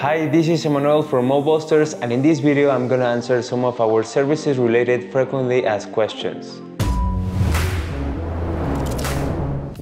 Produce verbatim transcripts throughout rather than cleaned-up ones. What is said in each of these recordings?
Hi, this is Emmanuel from Mold Busters, and in this video I'm gonna answer some of our services related frequently asked questions.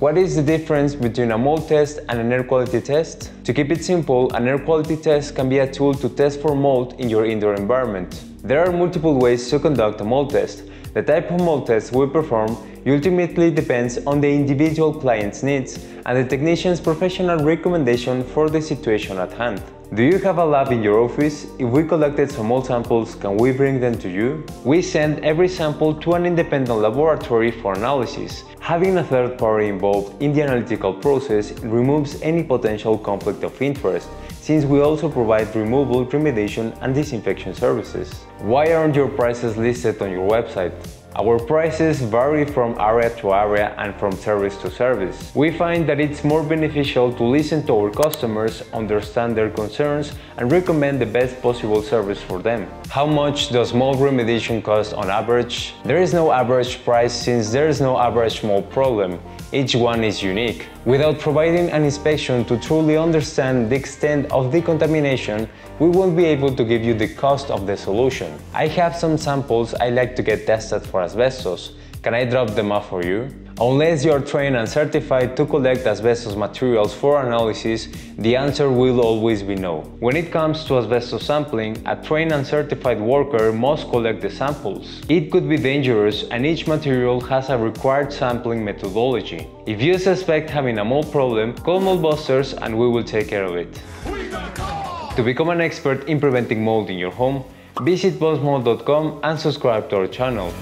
What is the difference between a mold test and an air quality test? To keep it simple, an air quality test can be a tool to test for mold in your indoor environment. There are multiple ways to conduct a mold test. The type of mold test we perform ultimately depends on the individual client's needs and the technician's professional recommendation for the situation at hand. Do you have a lab in your office? If we collected some mold samples, can we bring them to you? We send every sample to an independent laboratory for analysis. Having a third party involved in the analytical process removes any potential conflict of interest, since we also provide removal, remediation and disinfection services. Why aren't your prices listed on your website? Our prices vary from area to area and from service to service. We find that it's more beneficial to listen to our customers, understand their concerns, and recommend the best possible service for them. How much does mold remediation cost on average? There is no average price, since there is no average mold problem. Each one is unique. Without providing an inspection to truly understand the extent of the contamination, we won't be able to give you the cost of the solution. I have some samples I like to get tested for asbestos. Can I drop them off for you? Unless you are trained and certified to collect asbestos materials for analysis, the answer will always be no. When it comes to asbestos sampling, a trained and certified worker must collect the samples. It could be dangerous, and each material has a required sampling methodology. If you suspect having a mold problem, call Mold Busters and we will take care of it. To become an expert in preventing mold in your home, visit bust mold dot com and subscribe to our channel.